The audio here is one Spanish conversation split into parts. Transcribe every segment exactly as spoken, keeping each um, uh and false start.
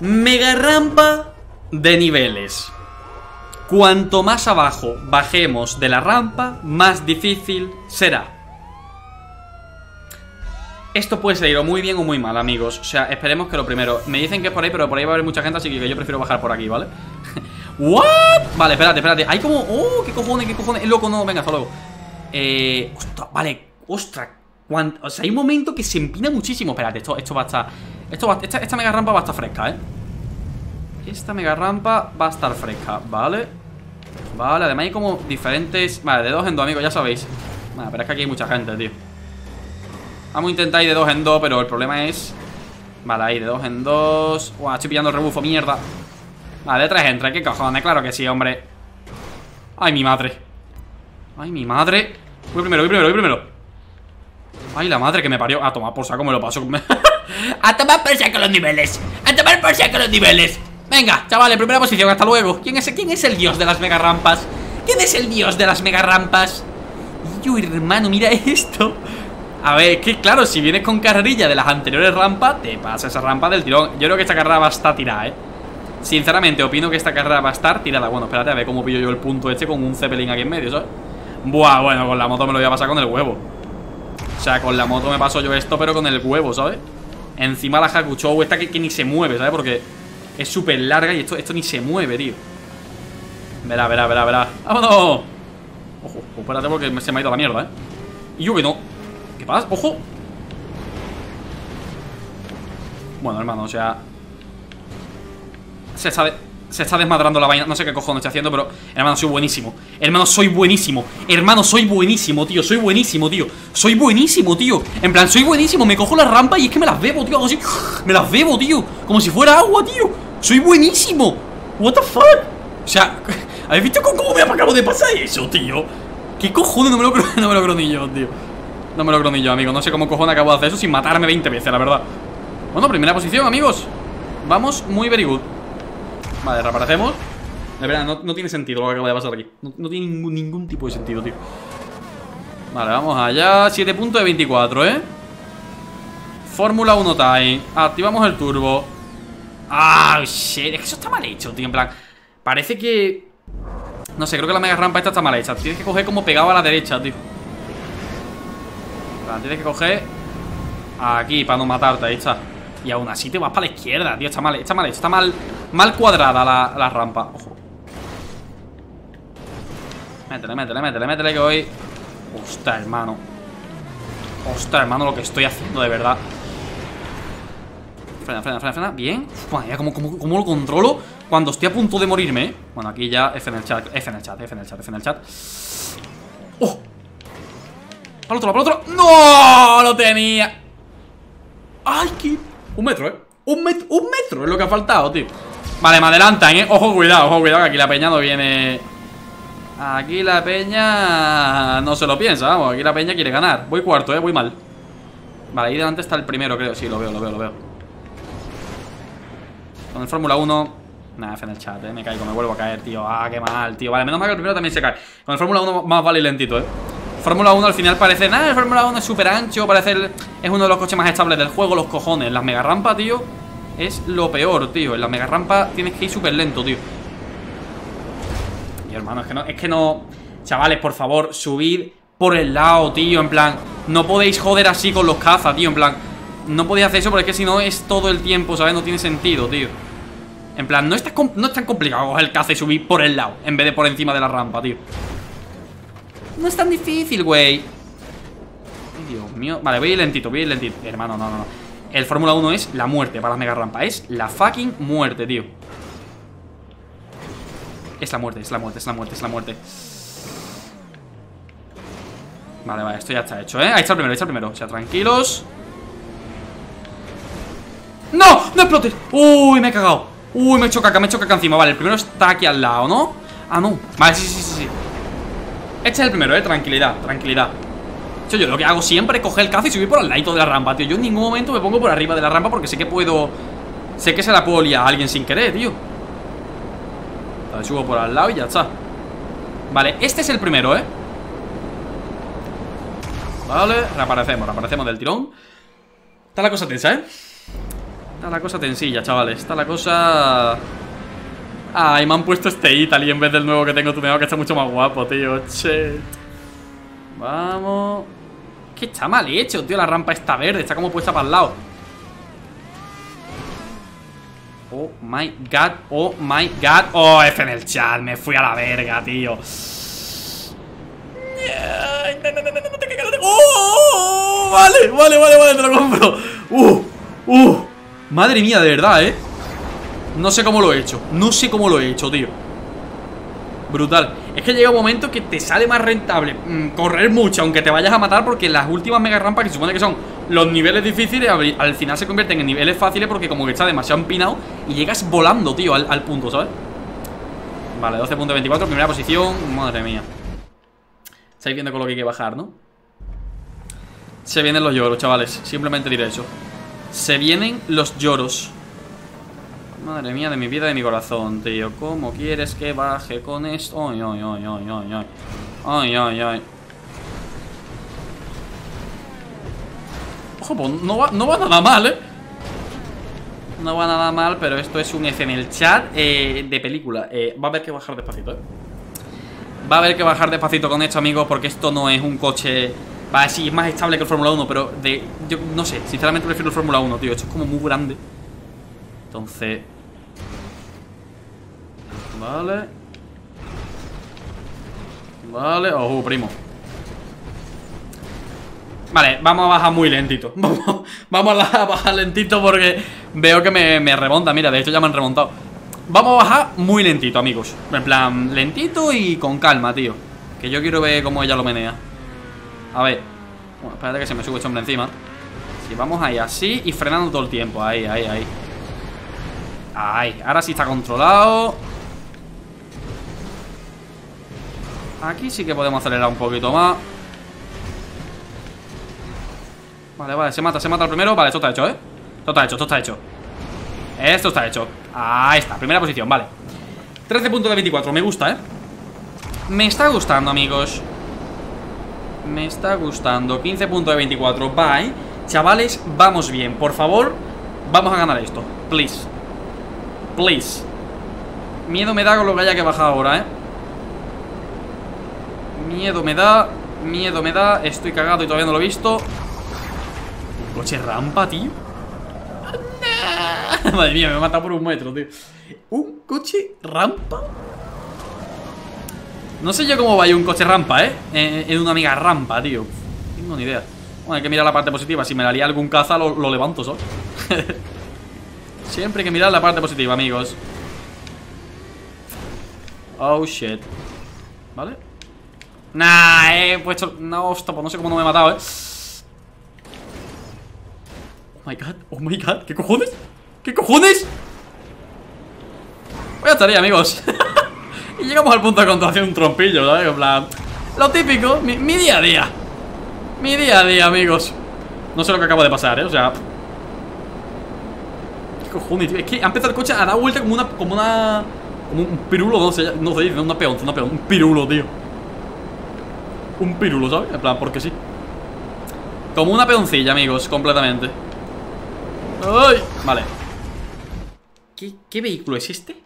mega rampa de niveles. Cuanto más abajo bajemos de la rampa, más difícil será. Esto puede salir o muy bien o muy mal, amigos. O sea, esperemos que lo primero... Me dicen que es por ahí, pero por ahí va a haber mucha gente, así que yo prefiero bajar por aquí, ¿vale? ¿What? Vale, espérate, espérate. Hay como... ¡Oh! ¿Qué cojones? ¿Qué cojones? Es loco, no. Venga, hasta luego. Eh... Ostras, vale. Ostras. ¿Cuánto? O sea, hay un momento que se empina muchísimo. Espérate, esto, esto va a estar... Esto va... Esta, esta mega rampa va a estar fresca, ¿eh? Esta mega rampa va a estar fresca, ¿vale? Vale, además hay como diferentes... Vale, de dos en dos, amigos, ya sabéis. Vale, pero es que aquí hay mucha gente, tío. Vamos a intentar ir de dos en dos, pero el problema es... Vale, ahí de dos en dos. Uah, estoy pillando el rebufo, mierda. Vale, de tres en tres, qué cojones, claro que sí, hombre. Ay, mi madre. Ay, mi madre. Voy primero, voy primero, voy primero. Ay, la madre que me parió. A tomar por saco me lo paso. A tomar por saco los niveles. A tomar por saco los niveles. Venga, chavales, primera posición, hasta luego. ¿Quién es, quién es el dios de las mega rampas? ¿Quién es el dios de las mega rampas? Yo, hermano, mira esto. A ver, es que claro, si vienes con carrerilla de las anteriores rampas, te pasa esa rampa del tirón. Yo creo que esta carrera va a estar tirada, eh. Sinceramente, opino que esta carrera va a estar tirada. Bueno, espérate, a ver cómo pillo yo el punto este con un Zeppelin aquí en medio, ¿sabes? Buah, bueno, con la moto me lo voy a pasar con el huevo. O sea, con la moto me paso yo esto, pero con el huevo, ¿sabes? Encima la Hakuchou esta que, que ni se mueve, ¿sabes? Porque es súper larga y esto, esto ni se mueve, tío. Verá, verá, verá, verá. ¡Vámonos! Ojo, espérate porque se me ha ido la mierda, eh. Y yo que no. ¿Qué pasa? ¡Ojo! Bueno, hermano, o sea... Se está, de... se está desmadrando la vaina. No sé qué cojones está haciendo, pero... Hermano, soy buenísimo. Hermano, soy buenísimo. Hermano, soy buenísimo, tío. Soy buenísimo, tío. Soy buenísimo, tío. En plan, soy buenísimo. Me cojo la rampa y es que me las bebo, tío. Hago así. Me las bebo, tío. Como si fuera agua, tío. Soy buenísimo. What the fuck? O sea... ¿Habéis visto cómo me acabo de pasar eso, tío? ¿Qué cojones? No me lo creo, no me lo creo ni yo, tío. No me lo creo ni yo, amigo. No sé cómo cojones acabo de hacer eso sin matarme veinte veces, la verdad. Bueno, primera posición, amigos. Vamos muy very good. Vale, reaparecemos. De verdad, no, no tiene sentido lo que acaba de pasar aquí. No, no tiene ningún, ningún tipo de sentido, tío. Vale, vamos allá. siete puntos de veinticuatro, ¿eh? Fórmula uno time. Activamos el turbo. Ah, shit. Es que eso está mal hecho, tío. En plan, parece que... No sé, creo que la mega rampa esta está mal hecha. Tienes que coger como pegado a la derecha, tío. Tienes que coger aquí para no matarte, ahí está. Y aún así te vas para la izquierda, tío. Está mal, está mal hecho, está mal, mal cuadrada la, la rampa. Ojo. Métele, métele, métele, métele que voy. Ostras, hermano. Ostras, hermano, lo que estoy haciendo de verdad. Frena, frena, frena, frena. Bien. Uf, ya, ¿cómo, cómo, ¿cómo lo controlo cuando estoy a punto de morirme, eh? Bueno, aquí ya F en el chat, F en el chat, F en el chat, F en el chat. ¡Oh! Para otro, para otro. ¡No! Lo tenía. ¡Ay, qué! Un metro, ¿eh? Un, met un metro es lo que ha faltado, tío. Vale, me adelantan, ¿eh? Ojo, cuidado, ojo, cuidado. Que aquí la peña no viene. Aquí la peña no se lo piensa, vamos. Aquí la peña quiere ganar. Voy cuarto, ¿eh? Voy mal. Vale, ahí delante está el primero, creo. Sí, lo veo, lo veo, lo veo. Con el Fórmula uno. Nada, F en el chat, ¿eh? Me caigo, me vuelvo a caer, tío. Ah, qué mal, tío. Vale, menos mal que el primero también se cae. Con el Fórmula uno más vale lentito, ¿eh? Fórmula uno al final parece... Nada, el Fórmula uno es súper ancho. Parece el, es uno de los coches más estables del juego. Los cojones. Las mega rampas, tío, es lo peor, tío. En las mega rampas tienes que ir súper lento, tío. Y hermano, es que no... Es que no... Chavales, por favor, subid por el lado, tío. En plan... No podéis joder así con los cazas, tío. En plan... No podéis hacer eso porque es que si no es todo el tiempo, ¿sabes? No tiene sentido, tío. En plan, no es tan, no es tan complicado coger el caza y subir por el lado en vez de por encima de la rampa, tío. No es tan difícil, güey. Dios mío. Vale, voy a ir lentito, voy a ir lentito. Hermano, no, no, no. El Fórmula uno es la muerte para las mega rampas. Es la fucking muerte, tío. Es la muerte, es la muerte, es la muerte, es la muerte. Vale, vale, esto ya está hecho, ¿eh? Ahí está el primero, ahí está el primero. O sea, tranquilos. ¡No! ¡No explotes! ¡Uy, me he cagado! ¡Uy, me he hecho caca, me he hecho caca encima! Vale, el primero está aquí al lado, ¿no? Ah, no. Vale, sí, sí, sí, sí. Este es el primero, eh, tranquilidad, tranquilidad. Yo, yo lo que hago siempre es coger el cazo y subir por al ladito de la rampa, tío. Yo en ningún momento me pongo por arriba de la rampa porque sé que puedo... Sé que se la puedo liar a alguien sin querer, tío. Vale, subo por al lado y ya está. Vale, este es el primero, eh. Vale, reaparecemos, reaparecemos del tirón. Está la cosa tensa, eh. Está la cosa tensilla, chavales. Está la cosa... Ay, me han puesto este Italy en vez del nuevo que tengo tuneado, que está mucho más guapo, tío. Che. Vamos. Que está mal hecho, tío. La rampa está verde. Está como puesta para el lado. Oh my god. Oh my god. Oh, F en el chat. Me fui a la verga, tío. No, no, no, no, no te caigas. Oh, vale, vale, vale, vale. Te lo compro. Uh, uh. Madre mía, de verdad, eh. No sé cómo lo he hecho. No sé cómo lo he hecho, tío. Brutal. Es que llega un momento que te sale más rentable mmm, correr mucho, aunque te vayas a matar, porque las últimas mega rampas, que se supone que son los niveles difíciles, al final se convierten en niveles fáciles, porque como que está demasiado empinado y llegas volando, tío, al, al punto, ¿sabes? Vale, doce punto veinticuatro, primera posición. Madre mía. Estáis viendo con lo que hay que bajar, ¿no? Se vienen los lloros, chavales. Simplemente diré eso. Se vienen los lloros. Madre mía, de mi vida y de mi corazón, tío. ¿Cómo quieres que baje con esto? Ay, ay, ay, ay, ay, ay. Ay, ay, ay. Ojo, pues no va, no va nada mal, ¿eh? No va nada mal, pero esto es un F en el chat eh, de película. Eh, va a haber que bajar despacito, ¿eh? Va a haber que bajar despacito con esto, amigos, porque esto no es un coche... Va, sí, es más estable que el Fórmula uno, pero de... Yo no sé, sinceramente prefiero el Fórmula uno, tío. Esto es como muy grande. Entonces... Vale. Vale. Oh, primo. Vale, vamos a bajar muy lentito. Vamos, vamos a bajar lentito porque veo que me, me remonta. Mira, de hecho ya me han remontado. Vamos a bajar muy lentito, amigos. En plan, lentito y con calma, tío. Que yo quiero ver cómo ella lo menea. A ver. Bueno, espérate que se me sube este hombre encima. Si vamos ahí así y frenando todo el tiempo. Ahí, ahí, ahí. Ay, ahora sí está controlado. Aquí sí que podemos acelerar un poquito más. Vale, vale, se mata, se mata el primero. Vale, esto está hecho, ¿eh? Esto está hecho, esto está hecho. Esto está hecho. Ahí está, primera posición, vale. trece punto veinticuatro, me gusta, ¿eh? Me está gustando, amigos. Me está gustando. quince punto veinticuatro, va, ¿eh? Chavales, vamos bien, por favor. Vamos a ganar esto, please. Please. Miedo me da con lo que haya que bajar ahora, eh. Miedo me da. Miedo me da. Estoy cagado y todavía no lo he visto. ¿Un coche rampa, tío? ¡No! Madre mía, me he matado por un metro, tío. ¿Un coche rampa? No sé yo cómo va a ir un coche rampa, eh. En una mega rampa, tío. No tengo ni idea. Bueno, hay que mirar la parte positiva. Si me la lía algún caza, lo, lo levanto, ¿sabes? Siempre hay que mirar la parte positiva, amigos. Oh, shit. ¿Vale? Nah, he puesto... No, hostia, pues no sé cómo no me he matado, eh. Oh, my God. Oh, my God. ¿Qué cojones? ¿Qué cojones? Voy a estar ahí, amigos. Y llegamos al punto de controlación un trompillo, ¿sabes? En plan... Lo típico. Mi, mi día a día. Mi día a día, amigos. No sé lo que acaba de pasar, eh. O sea... Cojones, tío. Es que ha empezado el coche a dar vuelta como una. Como una. Como un pirulo, no sé, no sé, una peonza, una peonza. Un pirulo, tío. Un pirulo, ¿sabes? En plan, porque sí. Como una peoncilla, amigos, completamente. ¡Ay! Vale. ¿Qué, qué vehículo es este?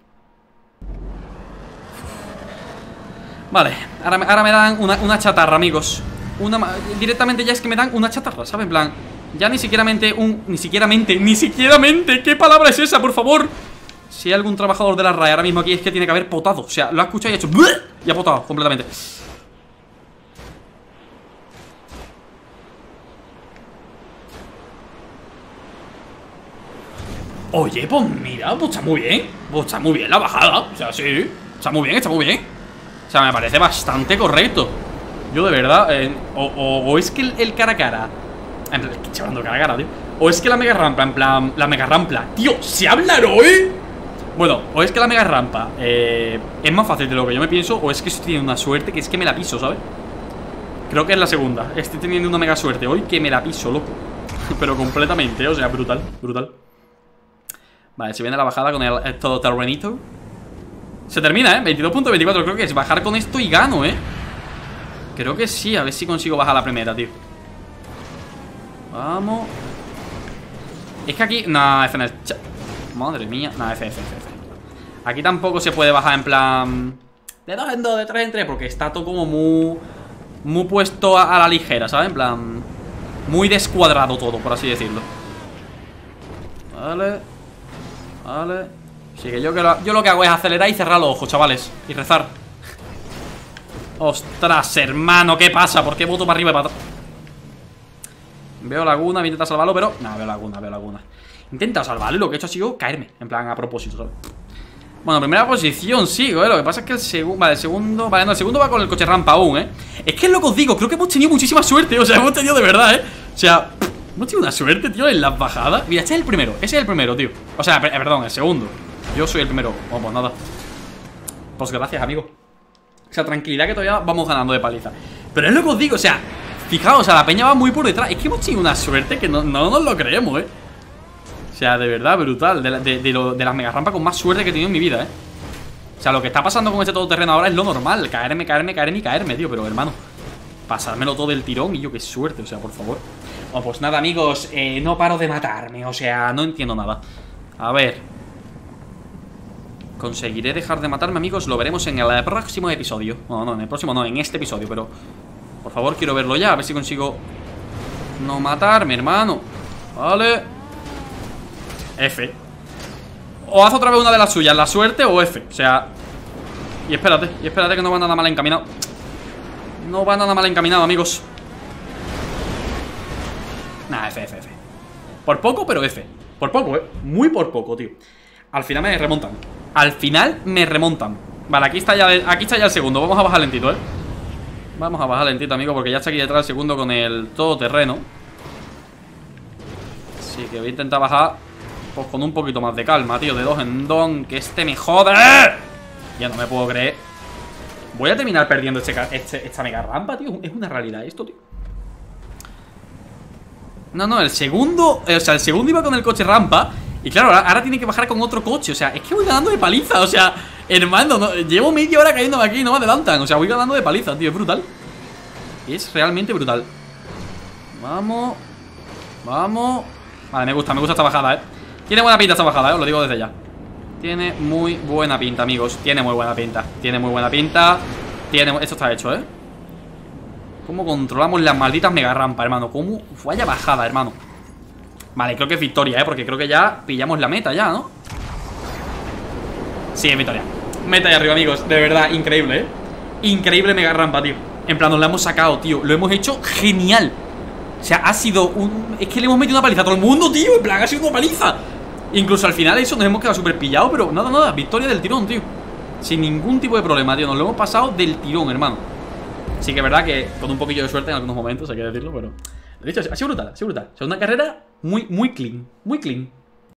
Vale, ahora, ahora me dan una, una chatarra, amigos. Una, directamente ya es que me dan una chatarra, ¿sabes? En plan. Ya ni siquiera mente un... Ni siquiera mente, ni siquiera mente. ¿Qué palabra es esa, por favor? Si hay algún trabajador de la R A E ahora mismo aquí, es que tiene que haber potado. O sea, lo ha escuchado y ha hecho... Y ha potado completamente. Oye, pues mira, pues está muy bien. Pues está muy bien la bajada. O sea, sí. Está muy bien, está muy bien. O sea, me parece bastante correcto. Yo de verdad... Eh, o, o, o es que el, el cara a cara... En plan, estoy hablando cara a cara, tío. O es que la mega rampa, en plan, la mega rampa. Tío, ¿se hablan hoy? Bueno, o es que la mega rampa eh, es más fácil de lo que yo me pienso. O es que estoy teniendo una suerte que es que me la piso, ¿sabes? Creo que es la segunda. Estoy teniendo una mega suerte hoy que me la piso, loco. Pero completamente, o sea, brutal, brutal. Vale, se viene la bajada con el, el todoterrenito. Se termina, ¿eh? veintidós punto veinticuatro, creo que es bajar con esto y gano, ¿eh? Creo que sí, a ver si consigo bajar la primera, tío. Vamos. Es que aquí... No, F en el chat. Madre mía. No, F, F, F, F. Aquí tampoco se puede bajar en plan... De dos en dos, de tres en tres. Porque está todo como muy... Muy puesto a, a la ligera, ¿sabes? En plan... Muy descuadrado todo, por así decirlo. Vale. Vale. Así que yo, que lo, yo lo que hago es acelerar y cerrar los ojos, chavales. Y rezar. Ostras, hermano, ¿qué pasa? ¿Por qué voto para arriba y para atrás? Veo laguna, voy a intentar salvarlo, pero... No, veo laguna, veo laguna. Intenta salvarlo y lo que he hecho ha sido caerme. En plan, a propósito, ¿sabes? Bueno, primera posición sigo, ¿eh? Lo que pasa es que el segundo... Vale, el segundo... Vale, no, el segundo va con el coche rampa aún, ¿eh? Es que es lo que os digo, creo que hemos tenido muchísima suerte. O sea, hemos tenido de verdad, ¿eh? O sea... Hemos tenido una suerte, tío, en las bajadas. Mira, este es el primero, ese es el primero, tío. O sea, perdón, el segundo. Yo soy el primero. Bueno, pues nada. Pues gracias, amigo. O sea, tranquilidad que todavía vamos ganando de paliza. Pero es lo que os digo, o sea... Fijaos, o sea, la peña va muy por detrás. Es que hemos tenido una suerte que no, no nos lo creemos, eh. O sea, de verdad, brutal. De, la, de, de, lo, de las mega rampas con más suerte que he tenido en mi vida, eh. O sea, lo que está pasando con este todoterreno ahora es lo normal. Caerme, caerme, caerme y caerme, tío. Pero, hermano, pasármelo todo del tirón. Y yo, qué suerte, o sea, por favor. Oh, pues nada, amigos, eh, no paro de matarme. O sea, no entiendo nada. A ver. ¿Conseguiré dejar de matarme, amigos? Lo veremos en el próximo episodio. Bueno, no, en el próximo no, en este episodio, pero... Por favor, quiero verlo ya, a ver si consigo no matarme, hermano. Vale. F. O haz otra vez una de las suyas, la suerte o F. O sea... Y espérate, y espérate que no va nada mal encaminado. No va nada mal encaminado, amigos. Nah, F, F, F. Por poco, pero F. Por poco, eh. Muy por poco, tío. Al final me remontan. Al final me remontan. Vale, aquí está ya, el, aquí está ya el segundo. Vamos a bajar lentito, eh. Vamos a bajar lentito, amigo, porque ya está aquí detrás el segundo con el todoterreno. Así que voy a intentar bajar pues con un poquito más de calma, tío. De dos en dos, que este me jode. Ya no me puedo creer. Voy a terminar perdiendo este, este, esta mega rampa, tío. Es una realidad esto, tío. No, no, el segundo... O sea, el segundo iba con el coche rampa. Y claro, ahora, ahora tiene que bajar con otro coche. O sea, es que voy ganando de paliza, o sea... Hermano, no, llevo media hora cayéndome aquí y no me adelantan. O sea, voy ganando de paliza, tío, es brutal. Es realmente brutal. Vamos. Vamos. Vale, me gusta, me gusta esta bajada, eh. Tiene buena pinta esta bajada, eh, os lo digo desde ya. Tiene muy buena pinta, amigos. Tiene muy buena pinta, tiene muy buena pinta tiene... Esto está hecho, eh. ¿Cómo controlamos las malditas mega rampas, hermano? ¿Cómo? Vaya bajada, hermano. Vale, creo que es victoria, eh, porque creo que ya pillamos la meta ya, ¿no? Sí, es victoria. Meta ahí arriba, amigos. De verdad, increíble, ¿eh? Increíble mega rampa, tío. En plan, nos la hemos sacado, tío. Lo hemos hecho genial. O sea, ha sido un... Es que le hemos metido una paliza a todo el mundo, tío. En plan, ha sido una paliza. Incluso al final eso nos hemos quedado súper pillados. Pero nada, nada, victoria del tirón, tío. Sin ningún tipo de problema, tío. Nos lo hemos pasado del tirón, hermano. Sí que es verdad que con un poquillo de suerte en algunos momentos, hay que decirlo, pero... De hecho, ha sido brutal, ha sido brutal. O sea, una carrera muy, muy clean. Muy clean.